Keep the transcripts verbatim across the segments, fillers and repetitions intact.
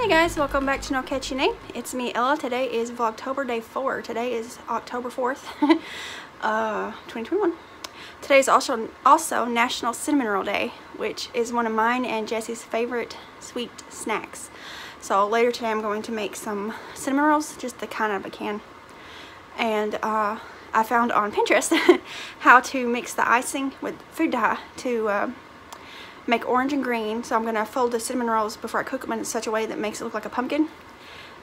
Hey guys, welcome back to No Catchy Name. It's me, Ella. Today is Vlogtober day four. Today is October fourth, uh, twenty twenty-one. Today is also, also National Cinnamon Roll Day, which is one of mine and Jesse's favorite sweet snacks. So later today I'm going to make some cinnamon rolls, just the kind of a can. And uh, I found on Pinterest how to mix the icing with food dye to uh, make orange and green. So I'm going to fold the cinnamon rolls before I cook them in such a way that makes it look like a pumpkin,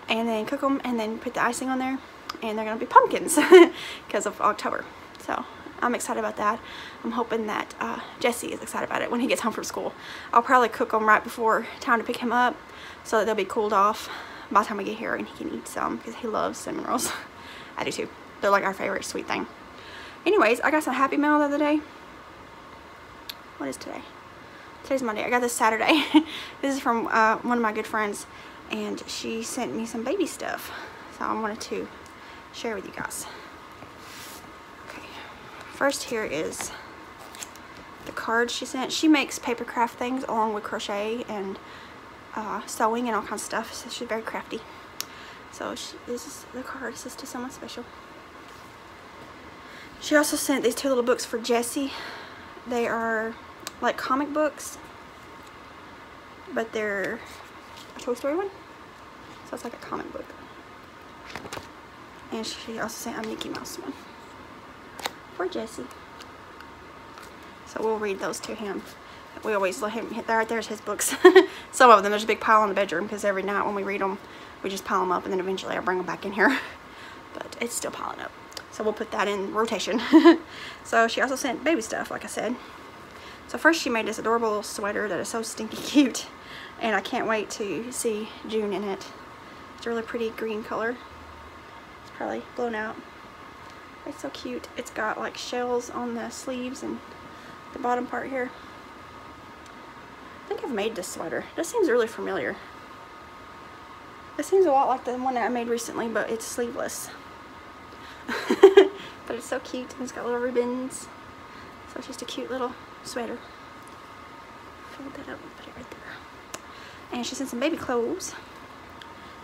and then cook them and then put the icing on there, and they're going to be pumpkins because of October. So I'm excited about that. I'm hoping that uh, Jesse is excited about it when he gets home from school. I'll probably cook them right before time to pick him up so that they'll be cooled off by the time we get here and he can eat some, because he loves cinnamon rolls. I do too. They're like our favorite sweet thing. Anyways, I got some Happy Mail the other day. What is today? Today's Monday. I got this Saturday. This is from uh, one of my good friends, and she sent me some baby stuff, so I wanted to share with you guys. Okay, first here is the card she sent. She makes paper craft things along with crochet and uh, sewing and all kinds of stuff, so she's very crafty. So she, this is the card. This is to someone special. She also sent these two little books for Jesse. They are like comic books, but they're a Toy Story one, so it's like a comic book. And she also sent a Mickey Mouse one for Jesse, so we'll read those to him. We always let him hit there. There's his books. Some of them, there's a big pile in the bedroom, because every night when we read them we just pile them up, and then eventually I bring them back in here, but it's still piling up, so we'll put that in rotation. So she also sent baby stuff, like I said. So first she made this adorable little sweater that is so stinky cute, and I can't wait to see June in it. It's a really pretty green color. It's probably blown out. It's so cute. It's got like shells on the sleeves and the bottom part here. I think I've made this sweater. This seems really familiar. It seems a lot like the one that I made recently, but it's sleeveless. But it's so cute, and it's got little ribbons. So it's just a cute little sweater. Fold that up and put it right there. And she sent some baby clothes.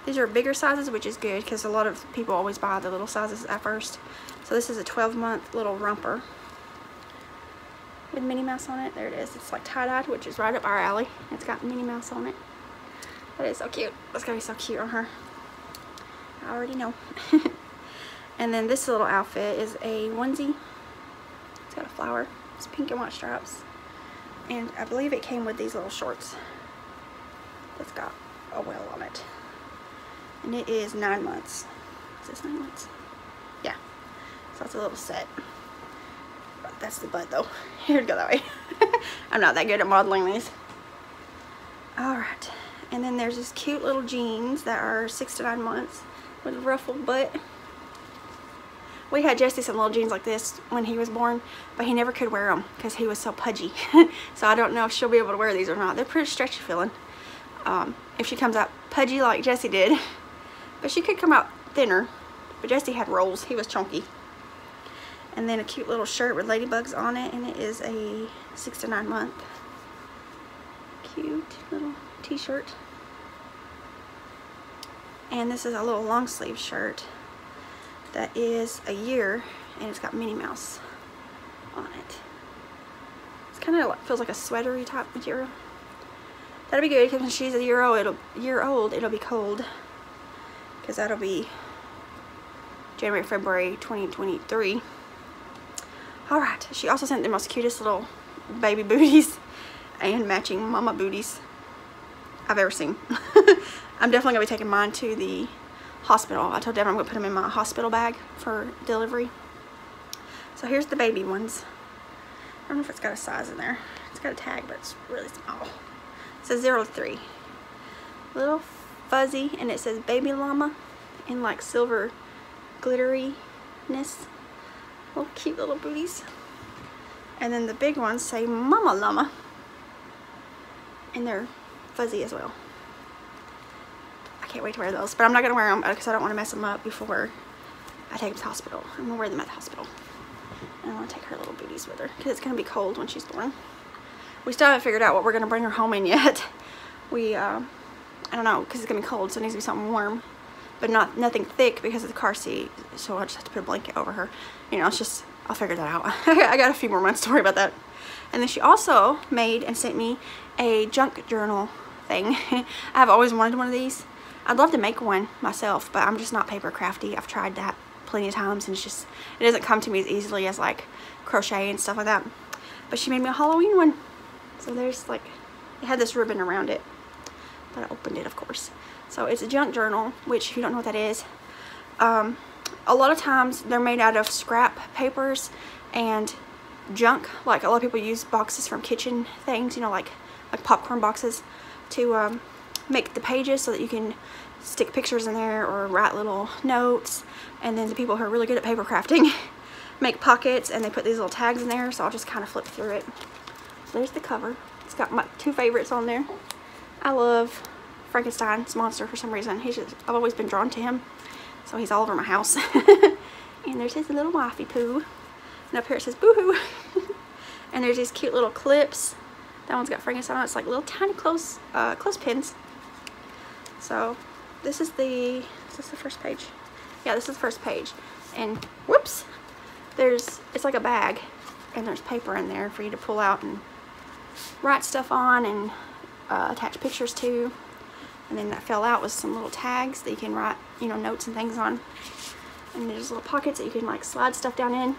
These are bigger sizes, which is good, because a lot of people always buy the little sizes at first. So this is a twelve month little romper with Minnie Mouse on it. There it is. It's like tie-dyed, which is right up our alley. It's got Minnie Mouse on it. That is so cute. That's gonna be so cute on her. I already know. And then this little outfit is a onesie. It's got a flower. It's pink and white stripes, and I believe it came with these little shorts that's got a whale on it, and it is nine months. Is this nine months? Yeah, so it's a little set. That's the butt though. Here we go, that way. I'm not that good at modeling these. Alright, and then there's these cute little jeans that are six to nine months with a ruffled butt. We had Jesse some little jeans like this when he was born, but he never could wear them because he was so pudgy. So I don't know if she'll be able to wear these or not. They're pretty stretchy feeling. Um, if she comes out pudgy like Jesse did, but she could come out thinner. But Jesse had rolls. He was chunky. And then a cute little shirt with ladybugs on it, and it is a six to nine month. Cute little t-shirt. And this is a little long sleeve shirt that is a year, and it's got Minnie Mouse on it. It's kind of like, feels like a sweatery type material. That'll be good, because when she's a year old, it'll year old it'll be cold, because that'll be January, February twenty twenty-three. All right, she also sent the most cutest little baby booties and matching mama booties I've ever seen. I'm definitely gonna be taking mine to the hospital. I told Devin I'm gonna put them in my hospital bag for delivery. So here's the baby ones. I don't know if it's got a size in there. It's got a tag, but it's really small. It says zero to three. Little fuzzy, and it says baby llama in like silver glitteriness. Little cute little booties. And then the big ones say mama llama, and they're fuzzy as well. Can't wait to wear those, but I'm not gonna wear them because I don't want to mess them up before I take them to the hospital. I'm gonna wear them at the hospital, and I want to take her little booties with her because it's gonna be cold when she's born. We still haven't figured out what we're gonna bring her home in yet. We uh, I don't know, because it's gonna be cold, so it needs to be something warm, but not nothing thick because of the car seat, so I just have to put a blanket over her. You know, it's just, I'll figure that out. I got a few more months to worry about that. And then she also made and sent me a junk journal thing. I've always wanted one of these. I'd love to make one myself, but I'm just not paper crafty. I've tried that plenty of times, and it's just, it doesn't come to me as easily as like crochet and stuff like that. But she made me a Halloween one. So there's like, it had this ribbon around it, but I opened it, of course. So it's a junk journal, which if you don't know what that is, um, a lot of times they're made out of scrap papers and junk. Like a lot of people use boxes from kitchen things, you know, like like popcorn boxes to um, make the pages so that you can stick pictures in there or write little notes. And then the people who are really good at paper crafting make pockets, and they put these little tags in there. So I'll just kind of flip through it. So there's the cover. It's got my two favorites on there. I love Frankenstein's monster for some reason. He's just, I've always been drawn to him. So he's all over my house. And there's his little wifey poo. And up here it says boohoo. And there's these cute little clips. That one's got Frankenstein on it. It's like little tiny clothes, uh, clothespins. So this is the, is this the first page? Yeah, this is the first page. And whoops, there's, it's like a bag, and there's paper in there for you to pull out and write stuff on and uh, attach pictures to. And then that fell out with some little tags that you can write, you know, notes and things on. And there's little pockets that you can like slide stuff down in.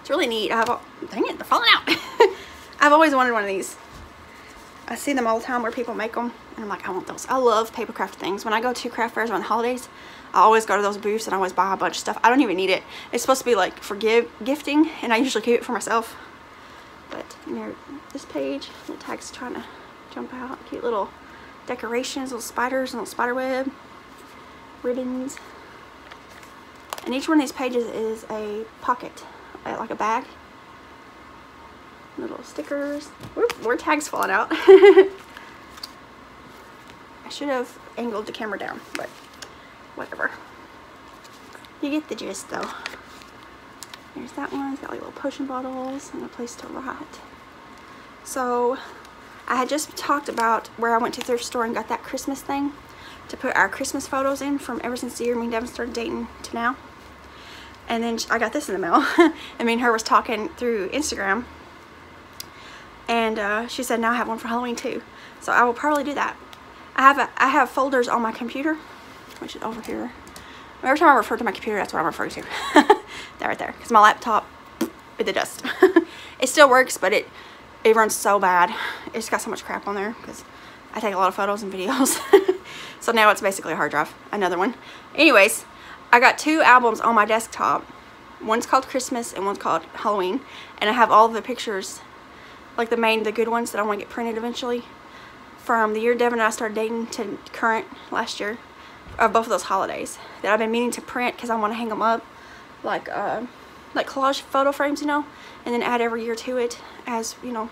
It's really neat. I have all, dang it, they're falling out. I've always wanted one of these. I see them all the time where people make them, and I'm like, I want those. I love paper craft things. When I go to craft fairs on the holidays, I always go to those booths and I always buy a bunch of stuff. I don't even need it. It's supposed to be like for give, gifting, and I usually keep it for myself. But you know, this page, the tag's trying to jump out. Cute little decorations, little spiders, little spider web, ribbons. And each one of these pages is a pocket, like a bag. Little stickers. Whoop, more tags falling out. I should have angled the camera down, but whatever. You get the gist though. There's that one. It's got like little potion bottles and a place to write. So I had just talked about where I went to thrift store and got that Christmas thing to put our Christmas photos in from ever since the year me and Devin started dating to now. And then I got this in the mail. I mean, her was talking through Instagram. And uh, she said, now I have one for Halloween too. So I will probably do that. I have a, I have folders on my computer, which is over here. Every time I refer to my computer, that's what I'm referring to. That right there. Because my laptop, with the dust. It still works, but it, it runs so bad. It's got so much crap on there because I take a lot of photos and videos. So now it's basically a hard drive. Another one. Anyways, I got two albums on my desktop. One's called Christmas and one's called Halloween. And I have all the pictures, like the main, the good ones that I want to get printed eventually, from the year Devin and I started dating to current last year, of both of those holidays that I've been meaning to print because I want to hang them up, like uh, like collage photo frames, you know, and then add every year to it as, you know,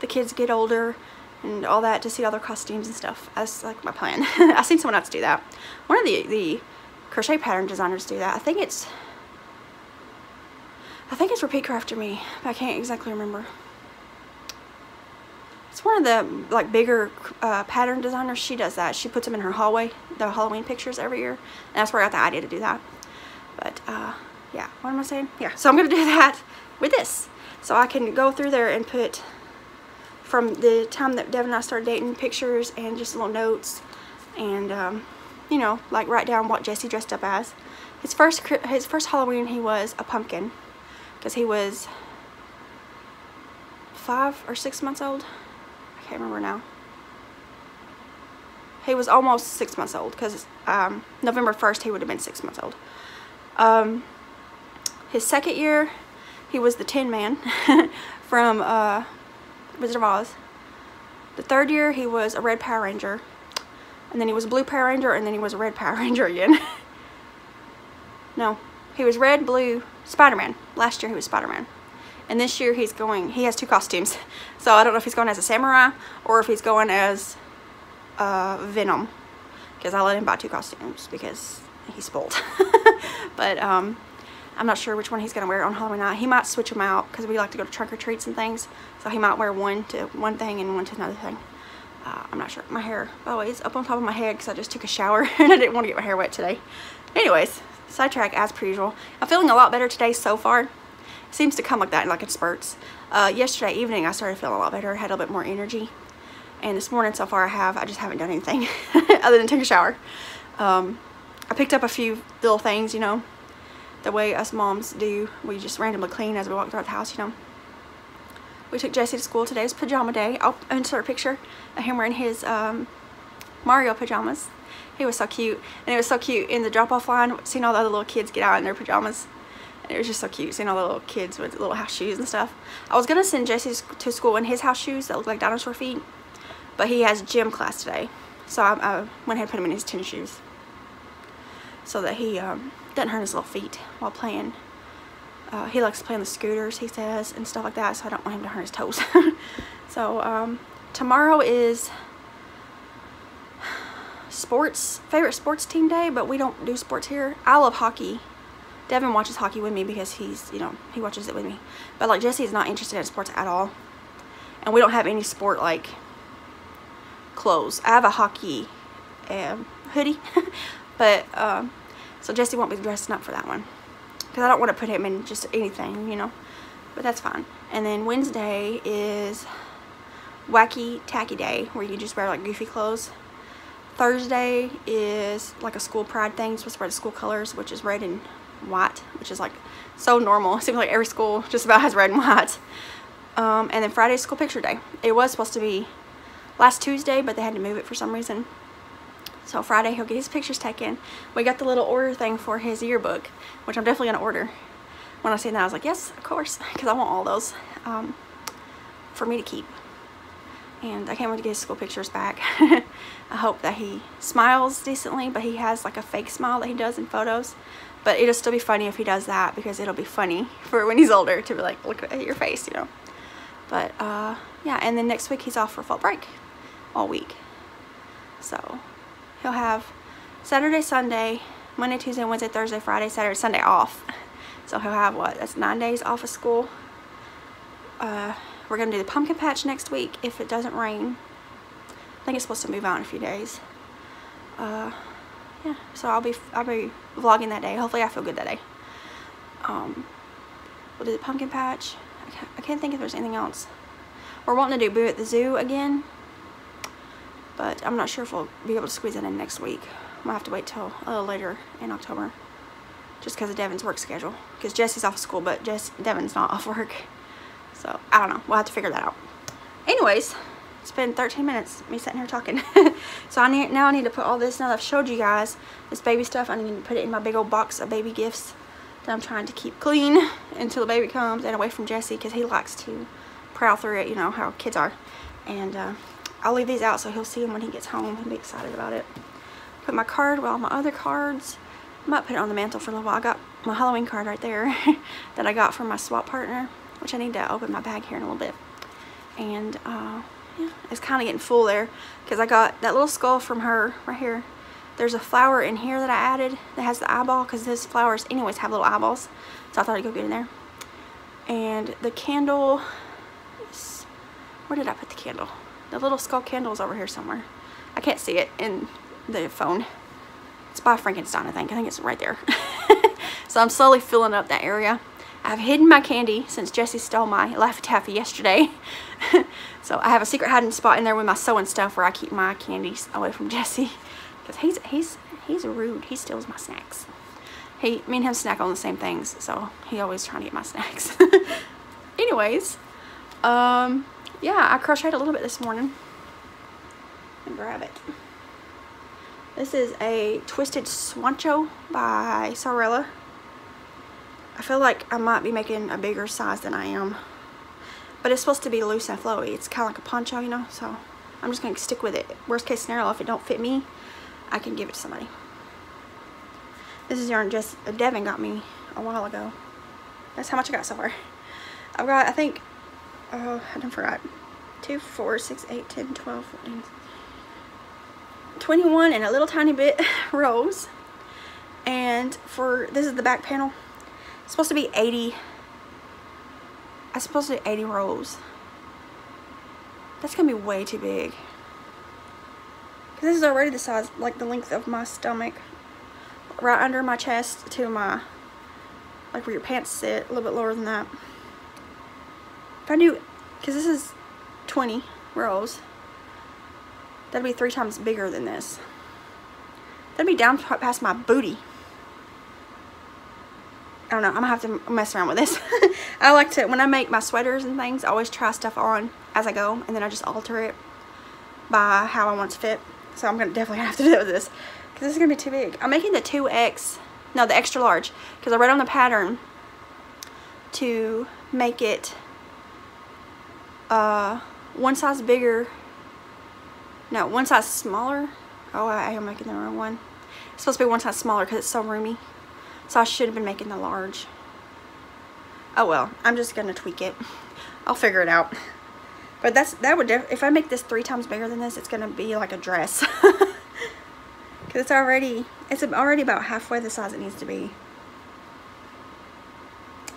the kids get older and all that, to see all their costumes and stuff. That's like my plan. I've seen someone else do that. One of the the crochet pattern designers do that. I think it's I think it's Repeat Crafter Me, but I can't exactly remember. It's one of the like bigger uh, pattern designers. She does that. She puts them in her hallway, the Halloween pictures every year. And that's where I got the idea to do that. But uh, yeah, what am I saying? Yeah, so I'm going to do that with this. So I can go through there and put, from the time that Devin and I started dating, pictures and just little notes. And, um, you know, like write down what Jesse dressed up as. His first, his first Halloween, he was a pumpkin. Because he was five or six months old. I can't remember now. He was almost six months old because um, November first he would have been six months old. Um, his second year he was the Tin Man from uh, Wizard of Oz. The third year he was a Red Power Ranger, and then he was a Blue Power Ranger, and then he was a Red Power Ranger again. No, he was Red, Blue, Spider-Man. Last year he was Spider-Man. And this year he's going, he has two costumes. So I don't know if he's going as a samurai or if he's going as uh, Venom. Because I let him buy two costumes because he's spoiled. But um, I'm not sure which one he's going to wear on Halloween night. He might switch them out because we like to go to trunk or treats and things. So he might wear one to one thing and one to another thing. Uh, I'm not sure. My hair, by the way, is up on top of my head because I just took a shower and I didn't want to get my hair wet today. Anyways, sidetrack as per usual. I'm feeling a lot better today so far. It seems to come like that in like in spurts. Uh, yesterday evening, I started feeling a lot better. I had a little bit more energy. And this morning so far I have, I just haven't done anything other than take a shower. Um, I picked up a few little things, you know, the way us moms do. We just randomly clean as we walk throughout the house, you know. We took Jesse to school. Today is pajama day. I'll insert a picture of him wearing his um, Mario pajamas. He was so cute. And it was so cute in the drop-off line, seeing all the other little kids get out in their pajamas. And it was just so cute, seeing all the little kids with little house shoes and stuff. I was going to send Jesse to school in his house shoes that look like dinosaur feet. But he has gym class today. So I, I went ahead and put him in his tennis shoes. So that he um, doesn't hurt his little feet while playing. Uh, he likes to play on the scooters, he says, and stuff like that, so I don't want him to hurt his toes. So, um, tomorrow is sports, favorite sports team day, but we don't do sports here. I love hockey. Devin watches hockey with me because he's, you know, he watches it with me. But, like, Jesse's not interested in sports at all. And we don't have any sport, like, clothes. I have a hockey um, hoodie, but, um, so Jesse won't be dressing up for that one. Because I don't want to put him in just anything, you know. But that's fine. And then Wednesday is Wacky Tacky Day, where you just wear, like, goofy clothes. Thursday is, like, a school pride thing. You're supposed to wear the school colors, which is red and white, which is, like, so normal. It seems like every school just about has red and white. Um, and then Friday is school picture day. It was supposed to be last Tuesday, but they had to move it for some reason. So Friday, he'll get his pictures taken. We got the little order thing for his yearbook, which I'm definitely going to order. When I seen that, I was like, yes, of course, because I want all those um, for me to keep. And I can't wait to get his school pictures back. I hope that he smiles decently, but he has like a fake smile that he does in photos. But it'll still be funny if he does that, because it'll be funny for when he's older to be like, look at your face, you know. But uh, yeah, and then next week he's off for fall break all week. So he'll have Saturday, Sunday, Monday, Tuesday, Wednesday, Thursday, Friday, Saturday, Sunday off. So he'll have what? That's nine days off of school. Uh, we're going to do the pumpkin patch next week if it doesn't rain. I think it's supposed to move out in a few days. Uh, yeah, so I'll be I'll be vlogging that day. Hopefully I feel good that day. Um, we'll do the pumpkin patch. I can't, I can't think if there's anything else. We're wanting to do Boo at the Zoo again. But I'm not sure if we'll be able to squeeze it in next week. I'm gonna have to wait till a little later in October, just because of Devin's work schedule. Because Jesse's off of school, but Jess Devin's not off work, so I don't know. We'll have to figure that out. Anyways, it's been thirteen minutes me sitting here talking. So I need now I need to put all this. Now that I've showed you guys this baby stuff, I need to put it in my big old box of baby gifts that I'm trying to keep clean until the baby comes and away from Jesse, because he likes to prowl through it. You know how kids are, and. Uh, I'll leave these out so he'll see them when he gets home and be excited about it. Put my card with all my other cards. I might put it on the mantle for a little while. I got my Halloween card right there that I got from my swap partner, which I need to open my bag here in a little bit. And uh, yeah, it's kind of getting full there because I got that little skull from her right here. There's a flower in here that I added that has the eyeball, because those flowers anyways have little eyeballs. So I thought I'd go get in there. And the candle, is, where did I put the candle? The little skull candle's over here somewhere. I can't see it in the phone. It's by Frankenstein, I think. I think it's right there. So I'm slowly filling up that area. I've hidden my candy since Jesse stole my Laffy Taffy yesterday. So I have a secret hiding spot in there with my sewing stuff where I keep my candies away from Jesse. Because he's, he's, he's rude. He steals my snacks. He, me and him snack on the same things. So he always trying to get my snacks. Anyways. Um... Yeah, I crocheted a little bit this morning. Let me grab it. This is a Twisted Swancho by Sarilla. I feel like I might be making a bigger size than I am. But it's supposed to be loose and flowy. It's kind of like a poncho, you know, so I'm just going to stick with it. Worst case scenario, if it don't fit me, I can give it to somebody. This is yarn just Devin got me a while ago. That's how much I got so far. I've got, I think... Oh, I done forgot. two, four, six, eight, ten, twelve, fourteen, twenty-one and a little tiny bit rows. And for, this is the back panel. It's supposed to be eighty. It's supposed to be eighty rows. That's going to be way too big. This is already the size, like the length of my stomach, right under my chest to my, like where your pants sit, a little bit lower than that. If I do, because this is twenty rows, that'd be three times bigger than this. That'd be down past my booty. I don't know, I'm gonna have to mess around with this. I like to, when I make my sweaters and things, I always try stuff on as I go, and then I just alter it by how I want it to fit. So I'm gonna definitely have to do this, because this is gonna be too big. I'm making the two X, no, the extra large, because I read on the pattern to make it uh, one size bigger, no, one size smaller. Oh, I am making the wrong one. It's supposed to be one size smaller because it's so roomy. So I should have been making the large. Oh well, I'm just gonna tweak it. I'll figure it out. But that's that would def if I make this three times bigger than this, it's gonna be like a dress. Cause it's already it's already about halfway the size it needs to be.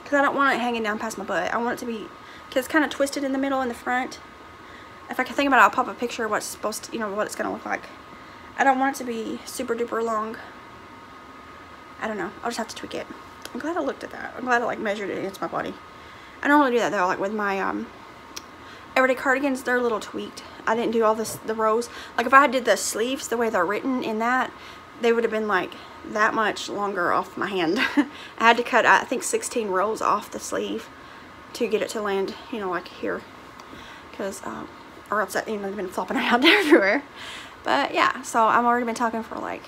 Cause I don't want it hanging down past my butt. I want it to be, cause it's kind of twisted in the middle in the front. If I can think about it, I'll pop a picture of what's supposed to, you know, what it's gonna look like. I don't want it to be super duper long. I don't know. I'll just have to tweak it. I'm glad I looked at that. I'm glad I like measured it against my body. I don't really do that though. Like with my um, everyday cardigans, they're a little tweaked. I didn't do all this the rows. Like if I did the sleeves the way they're written in that, they would have been like that much longer off my hand. I had to cut I think sixteen rows off the sleeve to get it to land, you know, like here, because um, or else that, you know, they've been flopping around everywhere. But yeah, so I've already been talking for like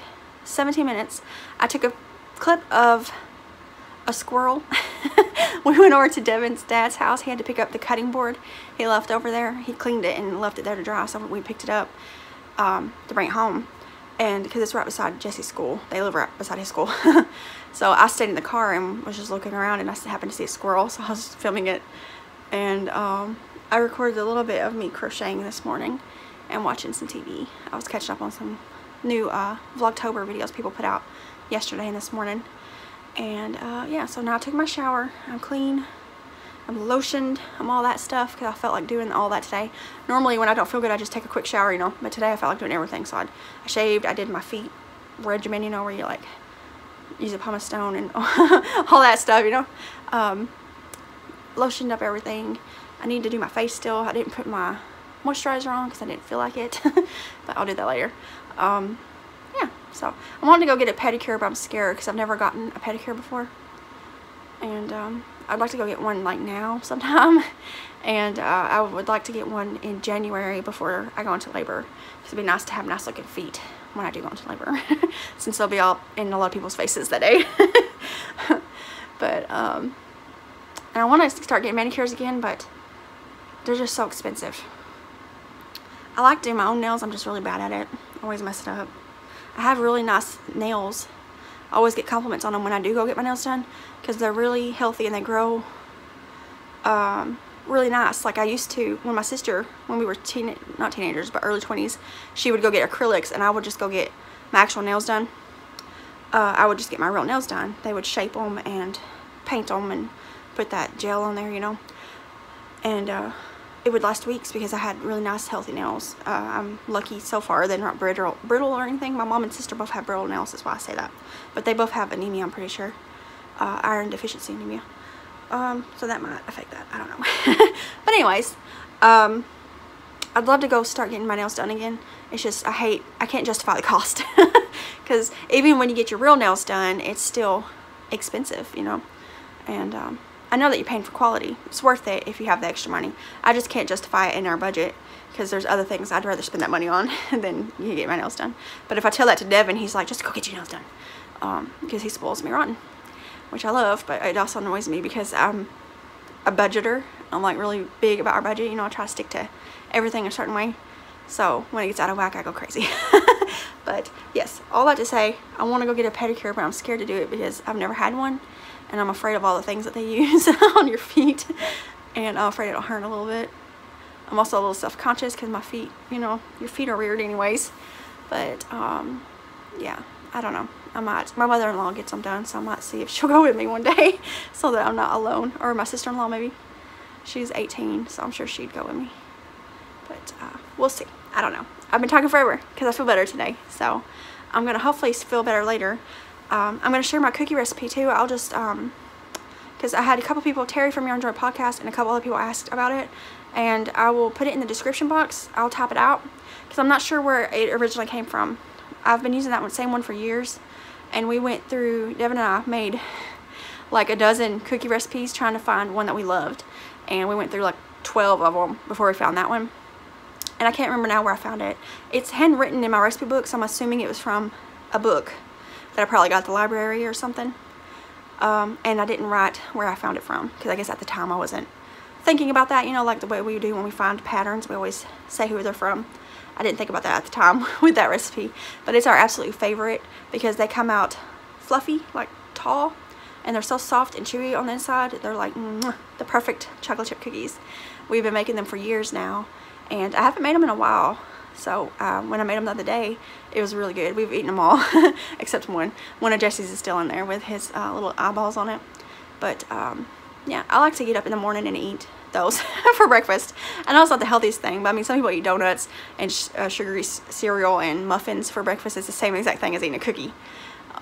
seventeen minutes. I took a clip of a squirrel. We went over to Devin's dad's house. He had to pick up the cutting board he left over there. He cleaned it and left it there to dry, so we picked it up um, to bring it home. And because it's right beside Jesse's school, they live right beside his school. So I stayed in the car and was just looking around, and I happened to see a squirrel, so I was just filming it. And um, I recorded a little bit of me crocheting this morning and watching some T V. I was catching up on some new uh, Vlogtober videos people put out yesterday and this morning. And uh, yeah, so now I took my shower. I'm clean, I'm lotioned, I'm all that stuff, because I felt like doing all that today. Normally when I don't feel good, I just take a quick shower, you know, but today I felt like doing everything. So I'd, I shaved, I did my feet regimen, you know, where you like use a pumice stone and all that stuff, you know. Um, lotioned up everything. I need to do my face still. I didn't put my moisturizer on because I didn't feel like it. But I'll do that later. Um, yeah, so I wanted to go get a pedicure, but I'm scared because I've never gotten a pedicure before. And um, I'd like to go get one like now sometime. And uh, I would like to get one in January before I go into labor, because it'd be nice to have nice looking feet when I do go into labor. Since they'll be all in a lot of people's faces that day. But um, and I want to start getting manicures again, but they're just so expensive. I like doing my own nails. I'm just really bad at it. I always mess it up. I have really nice nails. I always get compliments on them when I do go get my nails done, because they're really healthy and they grow um, really nice. Like I used to, when my sister, when we were teen not teenagers, but early twenties, she would go get acrylics and I would just go get my actual nails done. Uh, I would just get my real nails done. They would shape them and paint them and put that gel on there, you know. And uh, it would last weeks because I had really nice healthy nails. Uh, I'm lucky so far. They're not brittle, brittle or anything. My mom and sister both have brittle nails. That's why I say that. But they both have anemia, I'm pretty sure. Uh, iron deficiency anemia. Um, so that might affect that. I don't know. But anyways, um, I'd love to go start getting my nails done again. It's just, I hate, I can't justify the cost. Because even when you get your real nails done, it's still expensive, you know. And um, I know that you're paying for quality. It's worth it if you have the extra money. I just can't justify it in our budget, because there's other things I'd rather spend that money on than you get my nails done. But if I tell that to Devin, he's like, just go get your nails done, um, because he spoils me rotten, which I love, but it also annoys me because I'm a budgeter. I'm like really big about our budget. You know, I try to stick to everything a certain way. So when it gets out of whack, I go crazy. But yes, all that to say, I want to go get a pedicure, but I'm scared to do it because I've never had one. And I'm afraid of all the things that they use on your feet. And I'm afraid it'll hurt a little bit. I'm also a little self-conscious because my feet, you know, your feet are weird anyways. But, um, yeah, I don't know. I might, my mother-in-law gets them done, so I might see if she'll go with me one day so that I'm not alone. Or my sister-in-law, maybe. She's eighteen, so I'm sure she'd go with me. But uh, we'll see. I don't know. I've been talking forever because I feel better today. So I'm going to hopefully feel better later. Um, I'm going to share my cookie recipe too. I'll just, um, because I had a couple people, Terry from YarnJoy Podcast and a couple other people asked about it. And I will put it in the description box. I'll type it out because I'm not sure where it originally came from. I've been using that one, same one for years. And we went through, Devin and I made like a dozen cookie recipes trying to find one that we loved. And we went through like twelve of them before we found that one. And I can't remember now where I found it. It's handwritten in my recipe book, so I'm assuming it was from a book that I probably got at the library or something. Um, and I didn't write where I found it from because I guess at the time I wasn't thinking about that. You know, like the way we do when we find patterns, we always say who they're from. I didn't think about that at the time with that recipe, but it's our absolute favorite because they come out fluffy, like tall, and they're so soft and chewy on the inside. They're like the perfect chocolate chip cookies. We've been making them for years now, and I haven't made them in a while. So um, when I made them the other day, it was really good. We've eaten them all except one. One of Jesse's is still in there with his uh, little eyeballs on it. But um, yeah, I like to get up in the morning and eat those for breakfast. I know it's not the healthiest thing, but I mean, some people eat donuts and sh uh, sugary cereal and muffins for breakfast. It's the same exact thing as eating a cookie.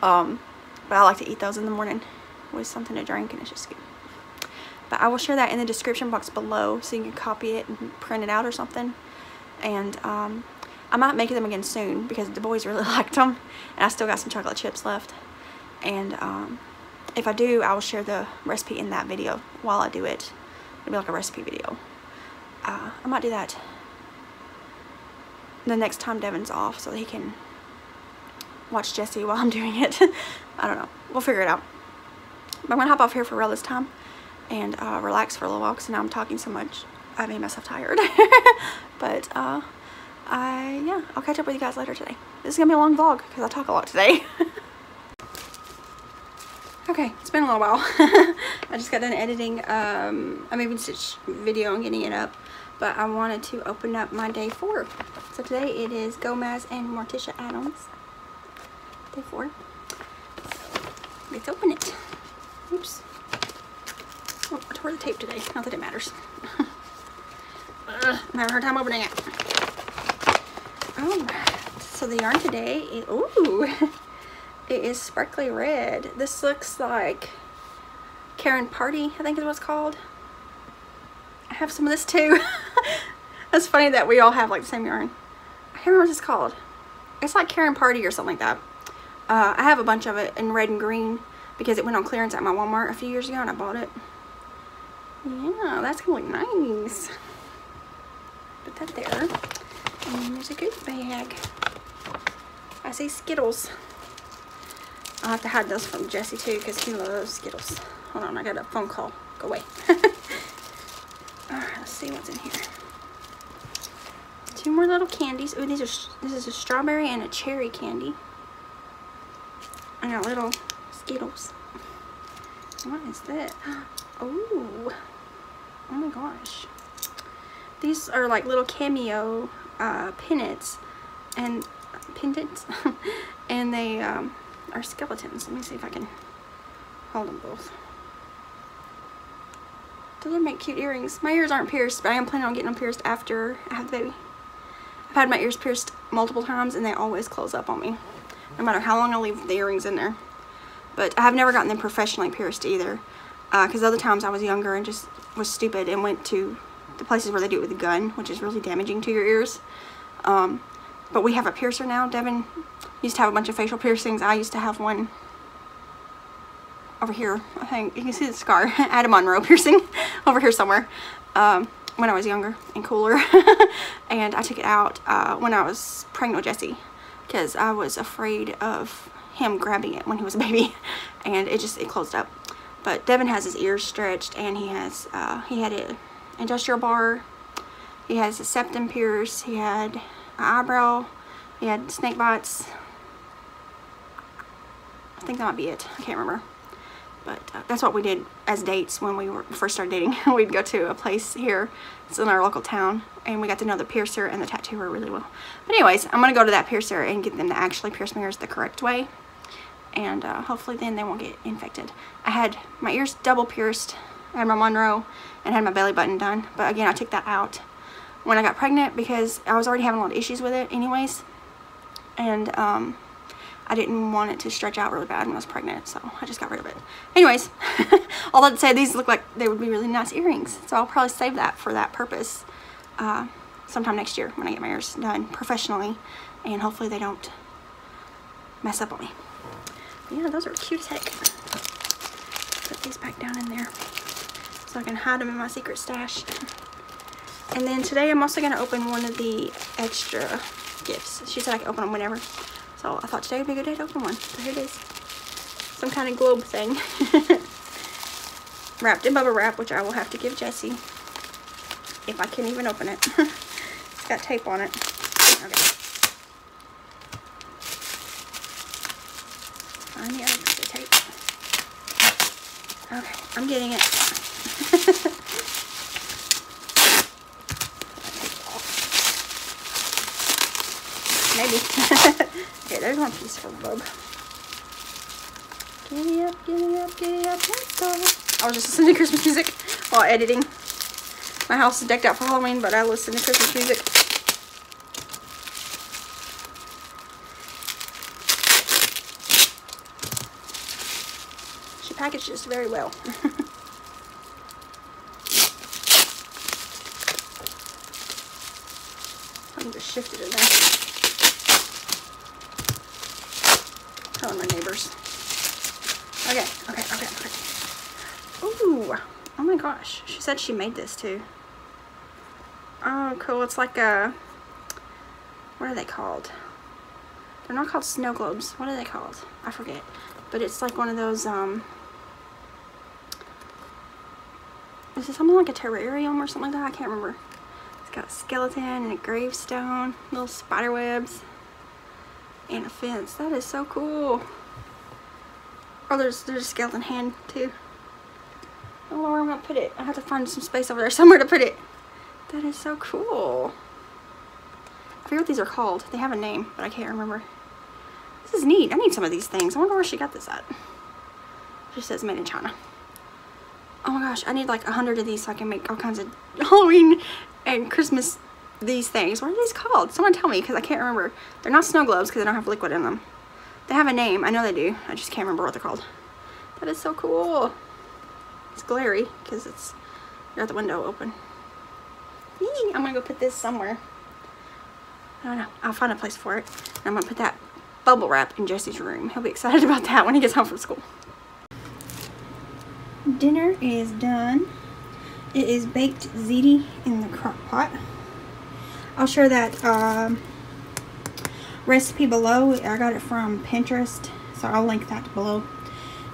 Um, but I like to eat those in the morning with something to drink, and it's just good. But I will share that in the description box below so you can copy it and print it out or something. And um, I might make them again soon because the boys really liked them, and I still got some chocolate chips left. And um, if I do, I will share the recipe in that video while I do it. It'll be like a recipe video. Uh, I might do that the next time Devin's off so that he can watch Jesse while I'm doing it. I don't know. We'll figure it out. But I'm gonna hop off here for real this time and uh, relax for a little while because now I'm talking so much. I made myself tired. But uh, I, yeah, I'll catch up with you guys later today. This is gonna be a long vlog because I talk a lot today. Okay, it's been a little while. I just got done editing um, a moving stitch video and getting it up, but I wanted to open up my day four. So today it is Gomez and Morticia Adams. Day four. Let's open it. Oops. Oh, I tore the tape today. Not that it matters. I'm having a hard time opening it. Alright, so the yarn today is, ooh. It is sparkly red. This looks like Karen Party, I think is what it's called. I have some of this too. That's funny that we all have like the same yarn. I can't remember what it's called. It's like Karen Party or something like that. Uh, I have a bunch of it in red and green because it went on clearance at my Walmart a few years ago and I bought it. Yeah, that's gonna look nice. Put that there. And there's a good bag. I see Skittles. I'll have to hide those from Jesse too because he loves Skittles. Hold on, I got a phone call. Go away. Alright, let's see what's in here. Two more little candies. Ooh, these are, this is a strawberry and a cherry candy. And our little Skittles. What is that? Oh, oh my gosh. These are like little cameo uh, pennants and pendants, and they. Um, Our skeletons. Let me see if I can hold them both. Those would make cute earrings. My ears aren't pierced, but I am planning on getting them pierced after I have the baby. I've had my ears pierced multiple times, and they always close up on me, no matter how long I leave the earrings in there. But I have never gotten them professionally pierced either, because uh, other times I was younger and just was stupid and went to the places where they do it with a gun, which is really damaging to your ears. Um, but we have a piercer now. Devin used to have a bunch of facial piercings. I used to have one over here. I think you can see the scar. I had a Monroe piercing over here somewhere um, when I was younger and cooler. And I took it out uh, when I was pregnant with Jesse because I was afraid of him grabbing it when he was a baby, and it just it closed up. But Devin has his ears stretched, and he has uh, he had an industrial bar. He has a septum pierce. He had an eyebrow. He had snake bites. I think that might be it. I can't remember. But uh, that's what we did as dates when we were, first started dating. We'd go to a place here. It's in our local town. And we got to know the piercer and the tattooer really well. But anyways, I'm going to go to that piercer and get them to actually pierce my ears the correct way. And uh, hopefully then they won't get infected. I had my ears double pierced. I had my Monroe and had my belly button done. But again, I took that out when I got pregnant, because I was already having a lot of issues with it anyways, and um, I didn't want it to stretch out really bad when I was pregnant, so I just got rid of it. Anyways, all that to say, these look like they would be really nice earrings, so I'll probably save that for that purpose uh, sometime next year when I get my ears done professionally, and hopefully they don't mess up on me. Yeah, those are cute as heck. Put these back down in there so I can hide them in my secret stash. And then today I'm also going to open one of the extra gifts. She said I could open them whenever. So I thought today would be a good day to open one. So here it is. Some kind of globe thing. Wrapped in bubble wrap, which I will have to give Jesse. If I can even open it. It's got tape on it. Okay. Find the other piece of tape. Okay, I'm getting it. Maybe. Okay, there's one piece for Bub. Giddy up, giddy up, giddy up, let's go. I was just listening to Christmas music while editing. My house is decked out for Halloween, but I listen to Christmas music. She packaged this very well. I can just shift it in there. Telling my neighbors. Okay, okay, okay, okay. Ooh, oh my gosh. She said she made this too. Oh, cool. It's like a, what are they called? They're not called snow globes. What are they called? I forget. But it's like one of those, um, is it something like a terrarium or something like that? I can't remember. It's got a skeleton and a gravestone, little spider webs. And a fence. That is so cool. Oh, there's there's a skeleton hand too. I don't know where I'm gonna put it. I have to find some space over there somewhere to put it. That is so cool. I forget what these are called. They have a name, but I can't remember. This is neat. I need some of these things. I wonder where she got this at. She says made in China. Oh my gosh, I need like a hundred of these so I can make all kinds of Halloween and Christmas these things. What are these called? Someone tell me, because I can't remember. They're not snow globes because they don't have liquid in them. They have a name. I know they do. I just can't remember what they're called. That is so cool. It's glary because it's got the window open. Eee, I'm gonna go put this somewhere. I don't know. I'll find a place for it. And I'm gonna put that bubble wrap in Jesse's room. He'll be excited about that when he gets home from school. Dinner is done. It is baked ziti in the crock pot. I'll share that um, recipe below. I got it from Pinterest, so I'll link that below.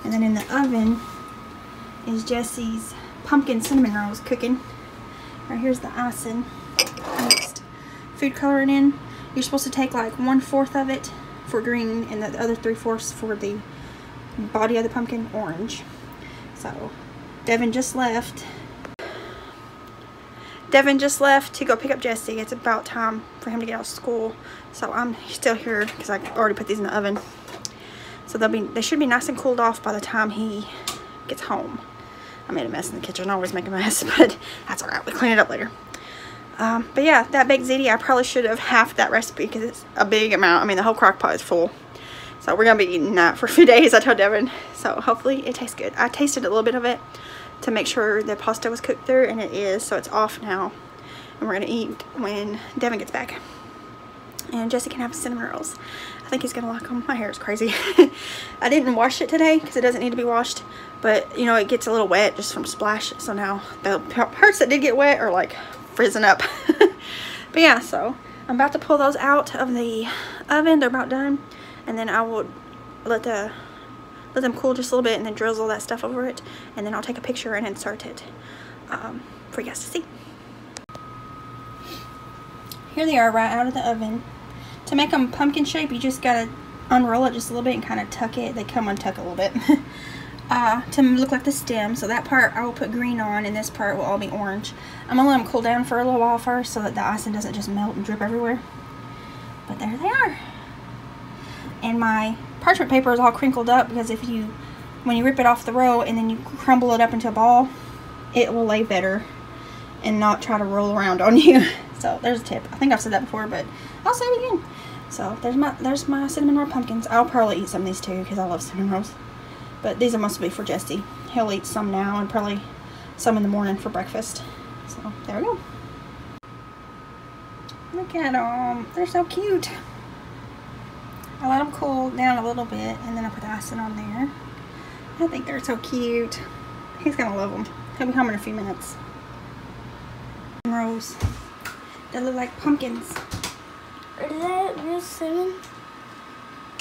And then in the oven is Jesse's pumpkin cinnamon rolls cooking. Right here's the icing. Next, food coloring in. You're supposed to take like one fourth of it for green, and the other three fourths for the body of the pumpkin orange. So Devin just left. Devin just left to go pick up Jesse. It's about time for him to get out of school. So I'm still here because I already put these in the oven. So they'll be, they should be nice and cooled off by the time he gets home. I made a mess in the kitchen. I always make a mess, but that's all right. We'll clean it up later. Um, but yeah, that baked ziti, I probably should have half that recipe because it's a big amount. I mean, the whole crock pot is full. So we're going to be eating that for a few days, I told Devin. So hopefully it tastes good. I tasted a little bit of it to make sure the pasta was cooked through, and it is, so it's off now. And we're gonna eat when Devin gets back. And Jesse can have his cinnamon rolls. I think he's gonna like them. My hair is crazy. I didn't wash it today because it doesn't need to be washed, but you know, it gets a little wet just from splash, so now the parts that did get wet are like frizzing up. But yeah, so I'm about to pull those out of the oven. They're about done, and then I will let the let them cool just a little bit and then drizzle that stuff over it, and then I'll take a picture and insert it um, for you guys to see. Here they are right out of the oven. To make them pumpkin shape, you just gotta unroll it just a little bit and kind of tuck it. They come untuck a little bit uh, to look like the stem. So that part I will put green on, and this part will all be orange. I'm gonna let them cool down for a little while first so that the icing doesn't just melt and drip everywhere. But there they are. And my parchment paper is all crinkled up because if you, when you rip it off the roll and then you crumble it up into a ball, it will lay better and not try to roll around on you. So there's a tip. I think I've said that before, but I'll say it again. So there's my there's my cinnamon roll pumpkins. I'll probably eat some of these too because I love cinnamon rolls. But these are mostly to be for Jesse. He'll eat some now and probably some in the morning for breakfast. So there we go. Look at them. They're so cute. I let them cool down a little bit and then I put icing on there. I think they're so cute. He's gonna love them. He'll be home in a few minutes. Rose. They look like pumpkins. Are they real cinnamon?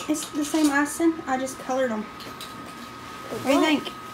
It's the same icing. I just colored them. What do you think?